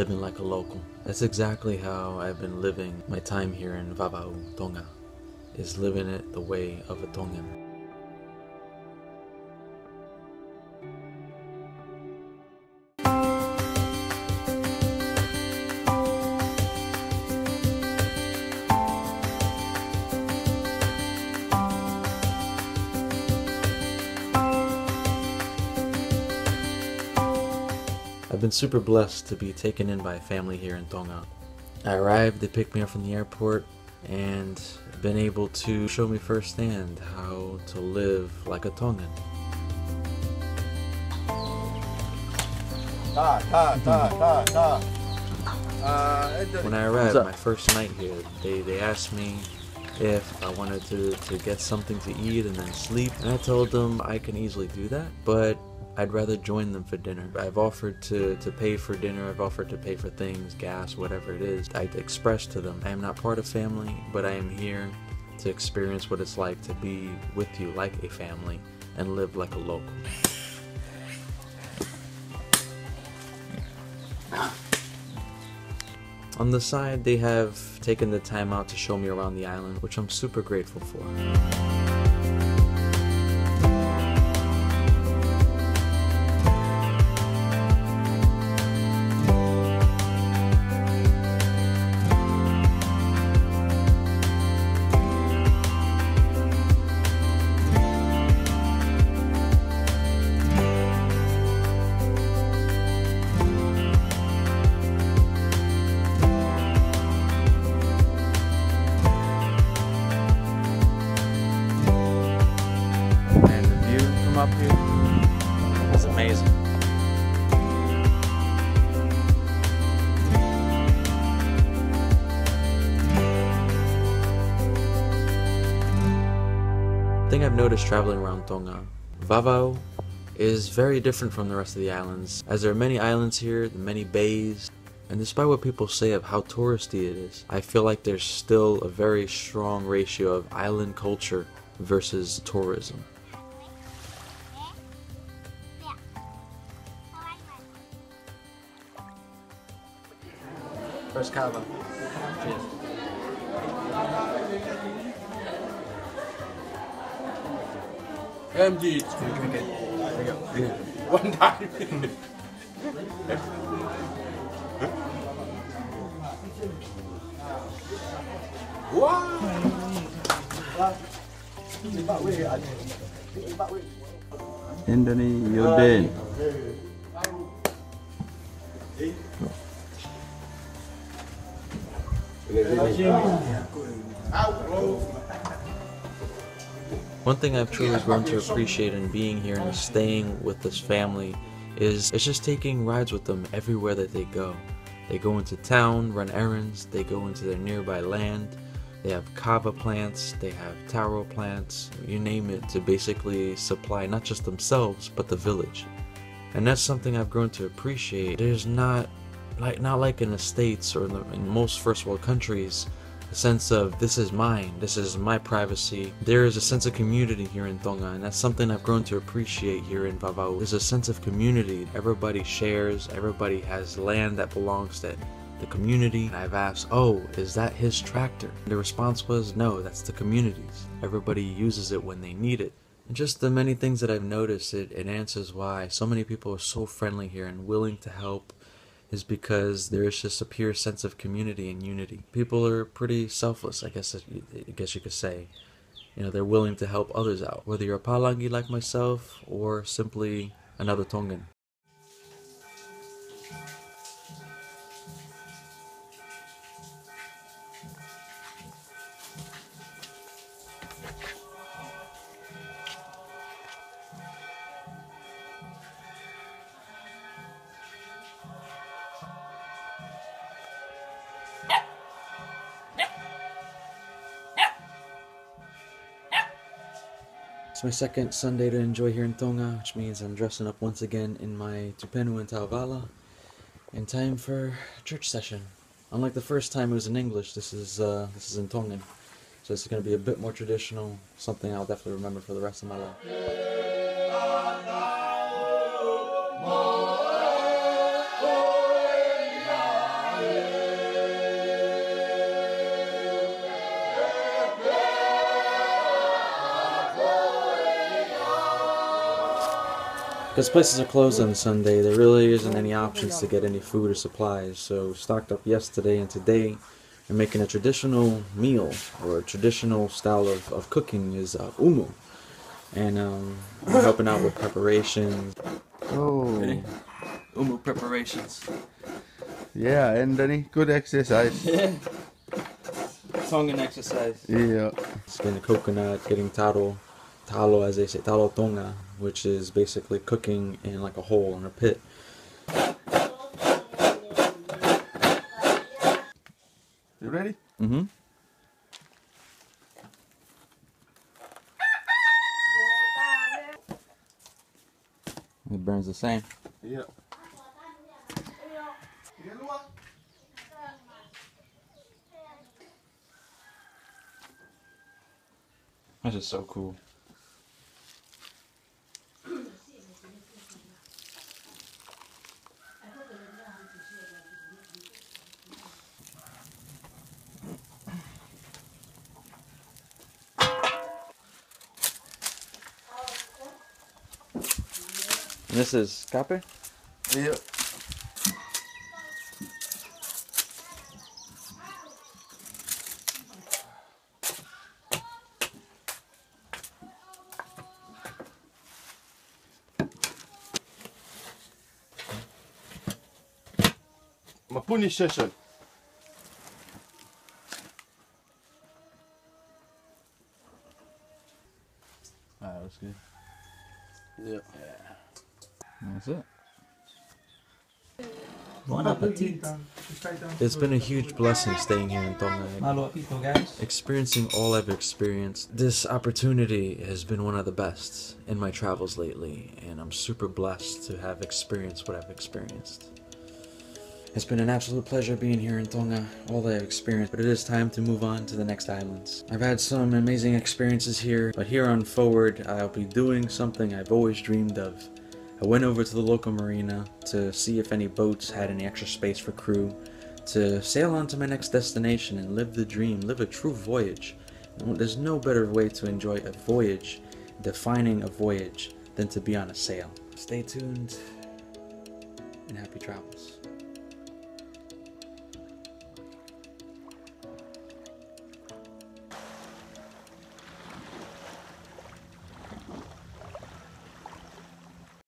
living like a local. That's exactly how I've been living my time here in Vava'u, Tonga, is living it the way of a Tongan. I've been super blessed to be taken in by a family here in Tonga. I arrived, they picked me up from the airport, and been able to show me firsthand how to live like a Tongan. When I arrived, my first night here, they asked me if I wanted to get something to eat and then sleep, and I told them I can easily do that, but I'd rather join them for dinner. I've offered to pay for dinner, I've offered to pay for things, gas, whatever it is. I expressed to them, I am not part of family, but I am here to experience what it's like to be with you like a family and live like a local. On the side, they have taken the time out to show me around the island, which I'm super grateful for. Up here. It's amazing. The thing I've noticed traveling around Tonga, Vava'u is very different from the rest of the islands, as there are many islands here, many bays, and despite what people say of how touristy it is, I feel like there's still a very strong ratio of island culture versus tourism. First kava. Cheers. MG. You drink it. There you go. One time. Wow. Indonesia. One thing I've truly grown to appreciate in being here and staying with this family is it's just taking rides with them everywhere that they go. They go into town, run errands, they go into their nearby land, they have kava plants, they have taro plants, you name it, to basically supply not just themselves but the village. And that's something I've grown to appreciate. There's not like in the States or in most first world countries, a sense of this is mine, this is my privacy. There is a sense of community here in Tonga, and that's something I've grown to appreciate here in Vava'u. There's a sense of community. Everybody shares, everybody has land that belongs to the community. And I've asked, oh, is that his tractor? And the response was, no, that's the community's. Everybody uses it when they need it. And just the many things that I've noticed, it answers why so many people are so friendly here and willing to help, is because there is just a pure sense of community and unity. People are pretty selfless, I guess you could say. You know, they're willing to help others out, whether you're a Palangi like myself or simply another Tongan. It's my second Sunday to enjoy here in Tonga, which means I'm dressing up once again in my Tupenu and Tauvala in time for church session. Unlike the first time it was in English, this is in Tongan, so this is going to be a bit more traditional, something I'll definitely remember for the rest of my life. Because places are closed on Sunday, there really isn't any options to get any food or supplies, so we stocked up yesterday, and today we're making a traditional meal, or a traditional style of cooking is umu. And we're helping out with preparations. Oh. Ready? Umu preparations. Yeah, and any good exercise. Yeah. Tongan exercise. Yeah. Skinning coconut, getting talo as they say, talo tonga, which is basically cooking in like a hole in a pit. You ready? Mm-hmm. It burns the same. Yeah. This is so cool. And this is copper? Yeah. Mapuni session. Ah, that looks good. Yep. Yeah. That's it. Bon appetit. It's been a huge blessing staying here in Tongan. Experiencing all I've experienced, this opportunity has been one of the best in my travels lately, and I'm super blessed to have experienced what I've experienced. It's been an absolute pleasure being here in Tonga, all that I've experienced, but it is time to move on to the next islands. I've had some amazing experiences here, but here on forward, I'll be doing something I've always dreamed of. I went over to the local marina to see if any boats had any extra space for crew, to sail on to my next destination and live the dream, live a true voyage. There's no better way to enjoy a voyage, defining a voyage, than to be on a sail. Stay tuned, and happy travels.